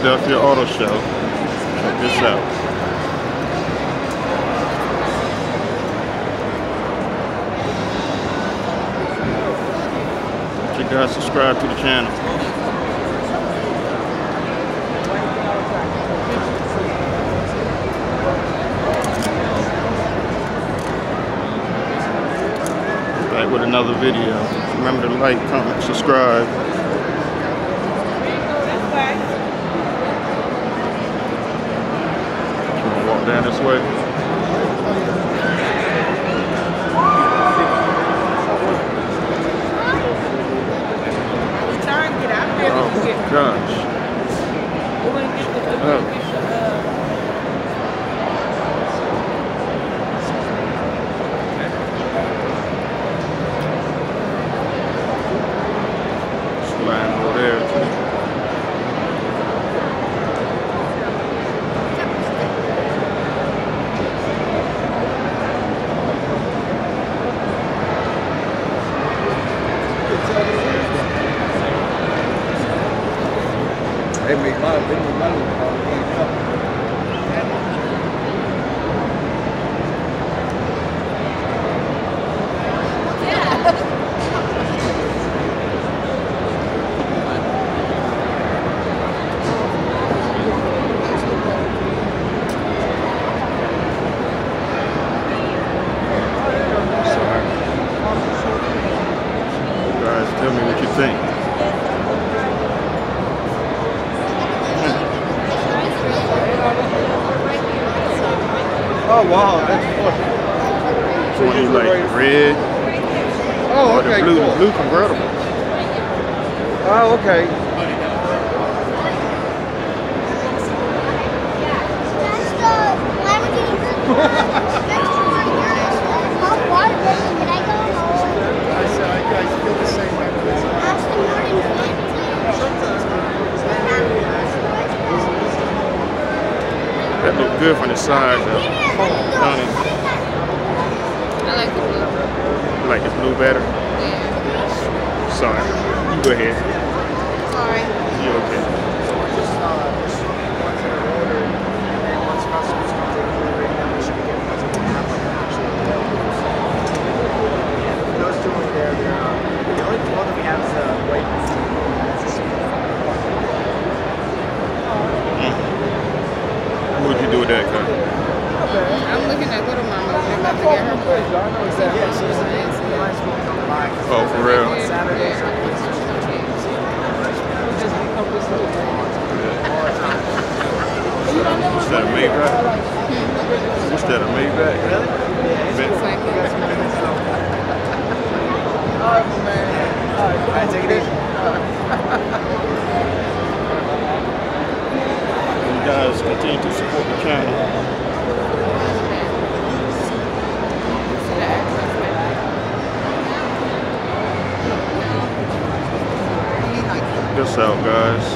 Philadelphia Auto Show. Check this out. You guys subscribe to the channel. Back with another video. Remember to like, comment, subscribe. Wanna walk down this way. Gosh. Slide over there. They make a lot of big money. Sorry. You guys, tell me what you think. Oh wow, that's fun. So you like red? Oh, okay. Or the blue, cool. Blue convertible. Oh, okay. That look good from the side though. I like the blue. You like the blue better? Yeah. Sorry. You go ahead. Sorry. You okay. So I just wanted to order, and then once customers come to delivery, then we should be getting those in half like an actual deal. For those two over there, the only one that we have is the white and that's a sweet. What would you do with that car? I'm looking at little mama. I'm about to get her food. Oh, for real? What's that, a Maybach? What's that, a Maybach? Really? Oh, man. All right, take it easy. You guys continue to support the channel. Check this out, guys.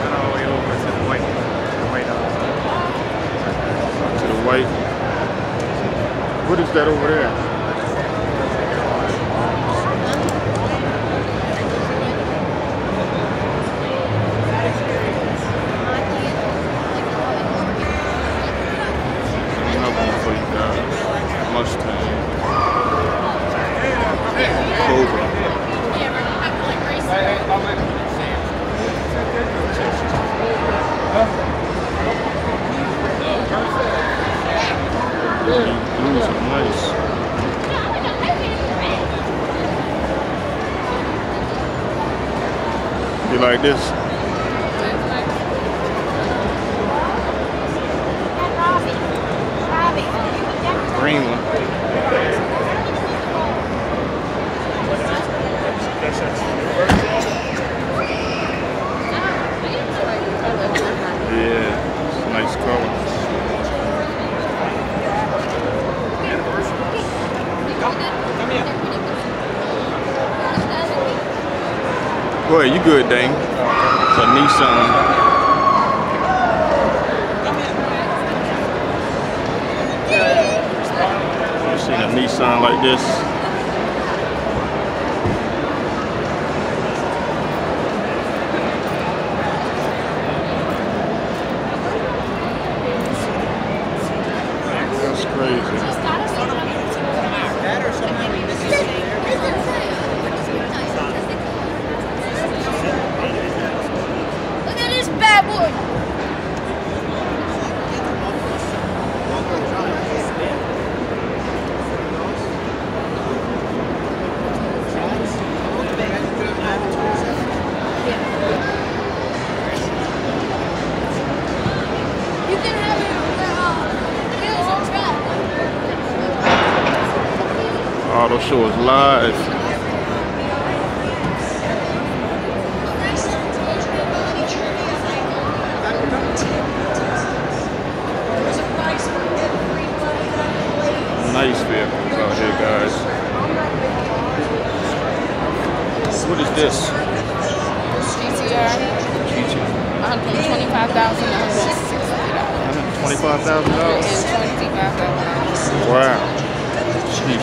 Got all the way over to the white. To the white. What is that over there? You like this? Green one. Yeah, it's a nice color. Boy, you good, dang. It's a Nissan. seen a Nissan like this. That's crazy. Look at this bad boy. Auto Show is live. Nice vehicles out here, guys. What is this? GTR. $125,000. $125,000. Wow. Cheap.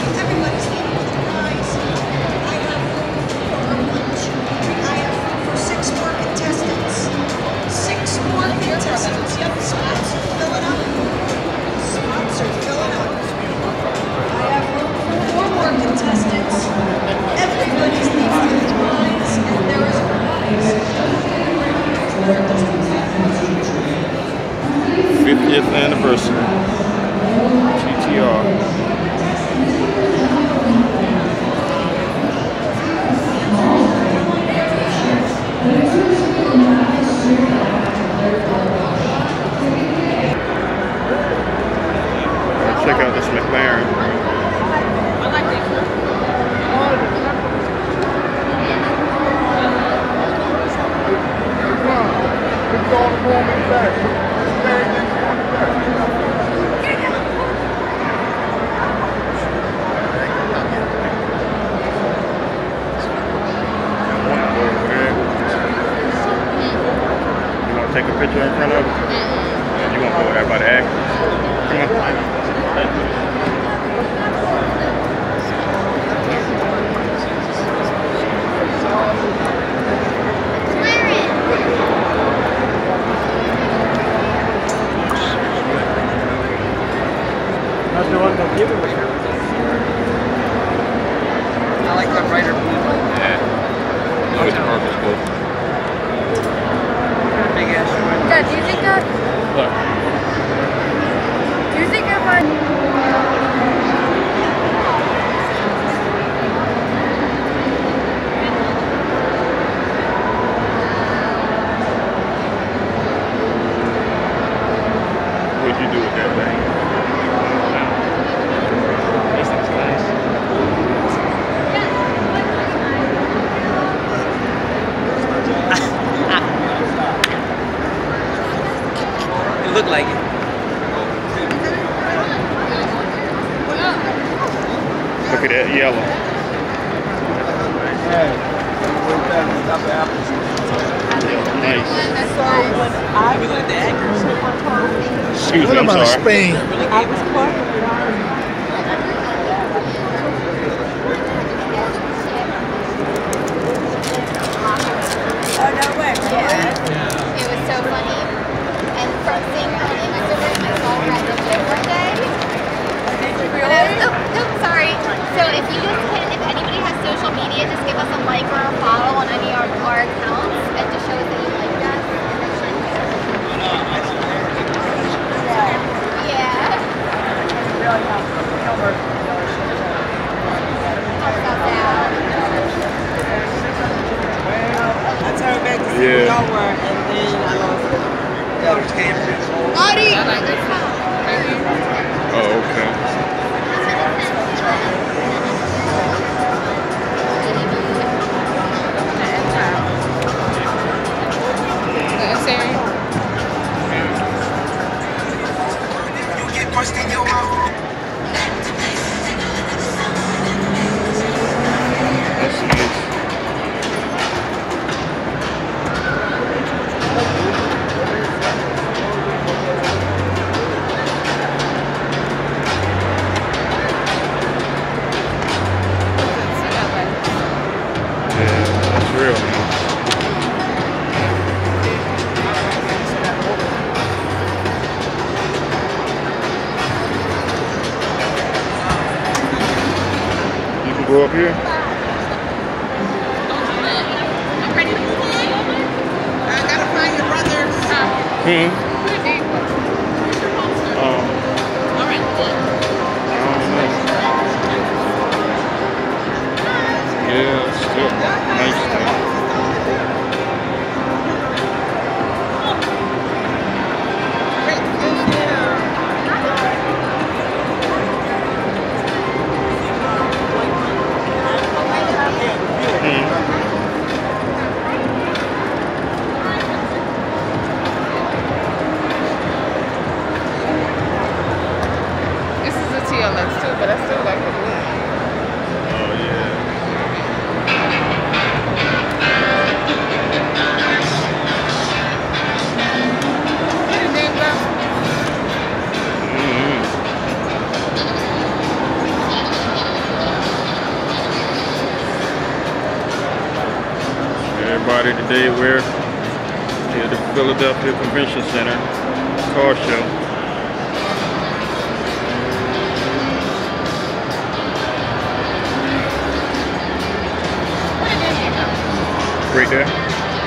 Take a picture in front of us? You want to go with everybody to act? Come on. Thank you. That's the one that give it to you. I like that brighter blue one. Yeah. Look at the purple blue. Dad, do you think that? Look. Do you think if I? What'd you do with that thing? Wow. This thing's nice. Look like it. Look at that yellow. Nice. Excuse me, I'm sorry. Spain. Oh, no way. Yeah. It was so funny. So if you guys can, if anybody has social media, just give us a like or a follow on any of our accounts. It just shows that you like that. Yeah. Y'all were, and then I lost it. Oh, okay. go up here. I'm ready to move in. I gotta find your brother's house. All right. Yeah, it's still nice thing. Today we're at the Philadelphia Convention Center car show. Right there.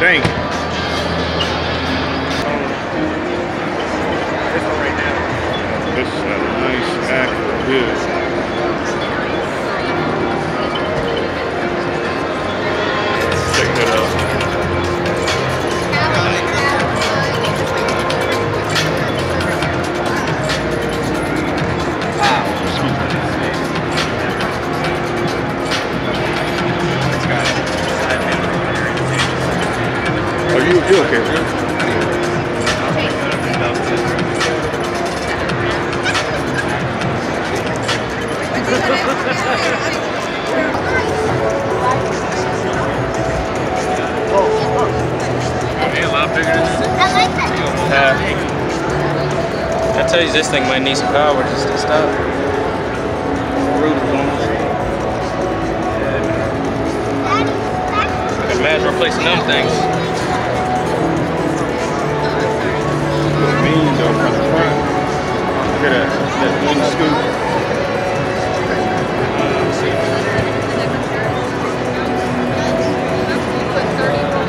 Dang. This is a nice act of good. You okay, man? Are you a lot bigger than that? I tell you, this thing might need some power just to stop. Imagine replacing them things. Look at that, that one scoop.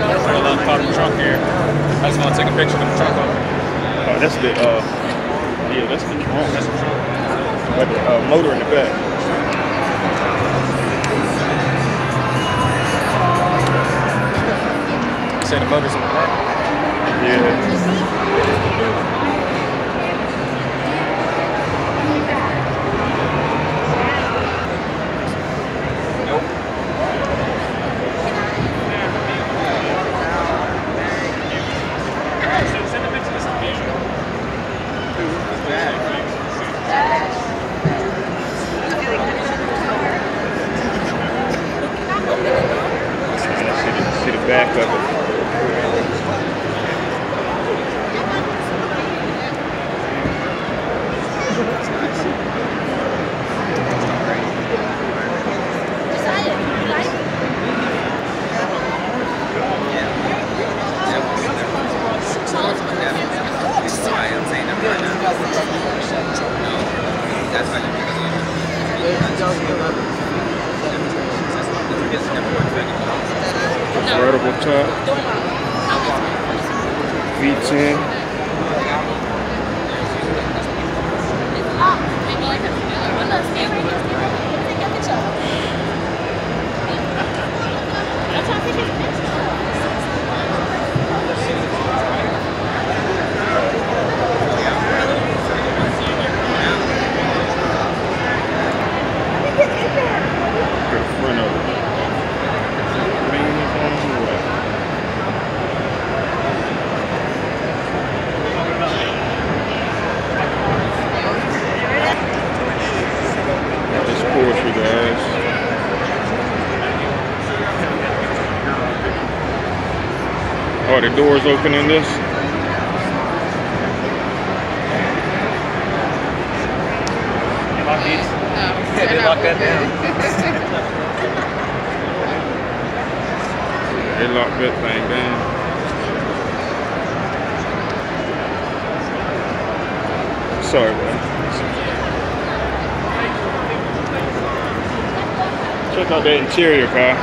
That's a lot of pop trunk here. I just want to take a picture of the trunk off. Oh, that's the, yeah, that's the trunk. That's the trunk. But the motor in the back. You say the motor's in the back? Yeah. Back of it. Convertible top, V10. Are the doors open in this? They locked that thing down. Sorry, bro. Check out that interior car.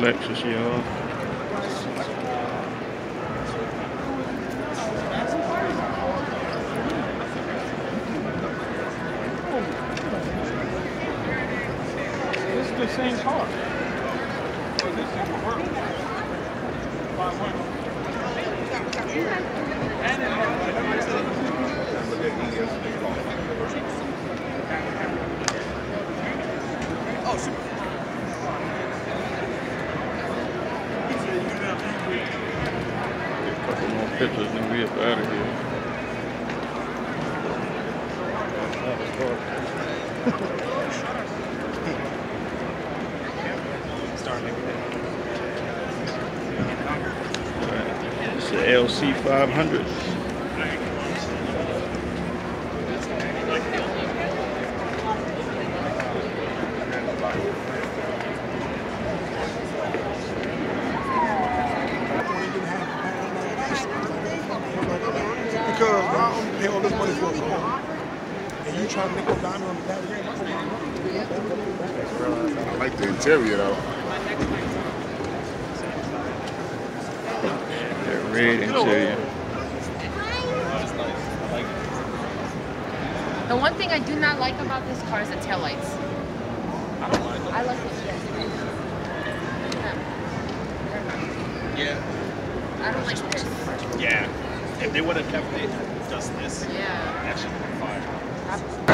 Lexus, y'all. It's the same car. Oh, super. Pictures and we up out of here. Right. It's the LC 500. Pay all this money for a car, and you try to make a diamond on the back end. I like the interior though. That red interior. The one thing I do not like about this car is the taillights. I don't like them. I like this. Yeah. I don't like this. Yeah. If they would have kept it, just this, yeah, that should have been fire.